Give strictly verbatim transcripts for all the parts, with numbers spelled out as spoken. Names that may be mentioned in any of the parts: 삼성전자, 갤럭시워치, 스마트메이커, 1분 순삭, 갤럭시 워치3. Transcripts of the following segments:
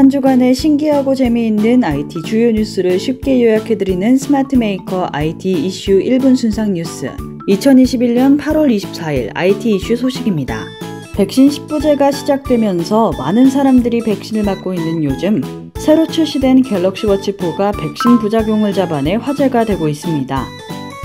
한 주간의 신기하고 재미있는 아이티 주요 뉴스를 쉽게 요약해드리는 스마트메이커 아이티 이슈 일 분 순삭 뉴스. 이천이십일년 팔월 이십사일 아이티 이슈 소식입니다. 백신 십 부제가 시작되면서 많은 사람들이 백신을 맞고 있는 요즘, 새로 출시된 갤럭시 워치 포가 백신 부작용을 잡아내 화제가 되고 있습니다.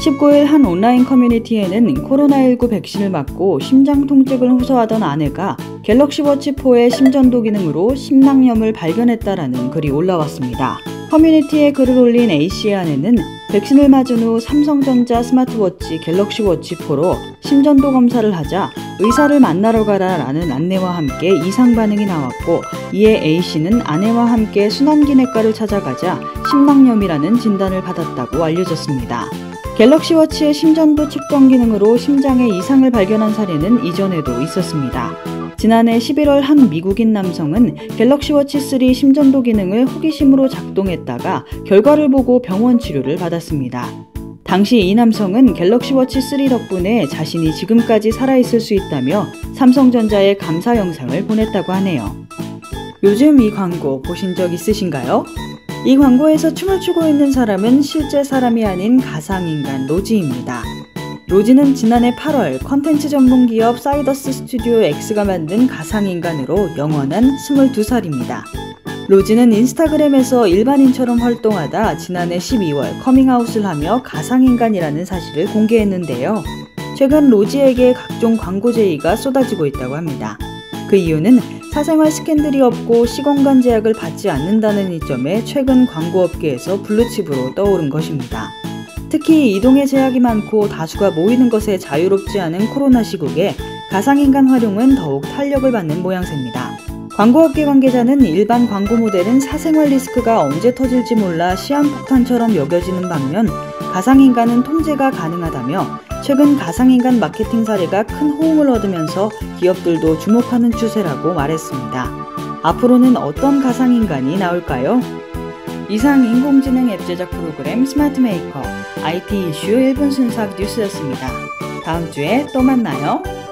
십구일 한 온라인 커뮤니티에는 코로나 일구 백신을 맞고 심장 통증을 호소하던 아내가 갤럭시 워치 포의 심전도 기능으로 심낭염을 발견했다라는 글이 올라왔습니다. 커뮤니티에 글을 올린 A씨의 아내는 백신을 맞은 후 삼성전자 스마트워치 갤럭시 워치 포로 심전도 검사를 하자 의사를 만나러 가라 라는 안내와 함께 이상 반응이 나왔고, 이에 A씨는 아내와 함께 순환기내과를 찾아가자 심낭염이라는 진단을 받았다고 알려졌습니다. 갤럭시 워치의 심전도 측정 기능으로 심장에 이상을 발견한 사례는 이전에도 있었습니다. 지난해 십일월 한 미국인 남성은 갤럭시 워치 쓰리 심전도 기능을 호기심으로 작동했다가 결과를 보고 병원 치료를 받았습니다. 당시 이 남성은 갤럭시 워치 쓰리 덕분에 자신이 지금까지 살아있을 수 있다며 삼성전자에 감사 영상을 보냈다고 하네요. 요즘 이 광고 보신 적 있으신가요? 이 광고에서 춤을 추고 있는 사람은 실제 사람이 아닌 가상인간 로지입니다. 로지는 지난해 팔월 컨텐츠 전문 기업 사이더스 스튜디오 X가 만든 가상인간으로 영원한 스물두 살입니다. 로지는 인스타그램에서 일반인처럼 활동하다 지난해 십이월 커밍아웃을 하며 가상인간이라는 사실을 공개했는데요. 최근 로지에게 각종 광고 제의가 쏟아지고 있다고 합니다. 그 이유는 사생활 스캔들이 없고 시공간 제약을 받지 않는다는 이점에 최근 광고업계에서 블루칩으로 떠오른 것입니다. 특히 이동의 제약이 많고 다수가 모이는 것에 자유롭지 않은 코로나 시국에 가상인간 활용은 더욱 탄력을 받는 모양새입니다. 광고업계 관계자는 일반 광고 모델은 사생활 리스크가 언제 터질지 몰라 시한폭탄처럼 여겨지는 반면 가상인간은 통제가 가능하다며, 최근 가상인간 마케팅 사례가 큰 호응을 얻으면서 기업들도 주목하는 추세라고 말했습니다. 앞으로는 어떤 가상인간이 나올까요? 이상 인공지능 앱 제작 프로그램 스마트메이커 아이티 이슈 일 분 순삭 뉴스였습니다. 다음 주에 또 만나요.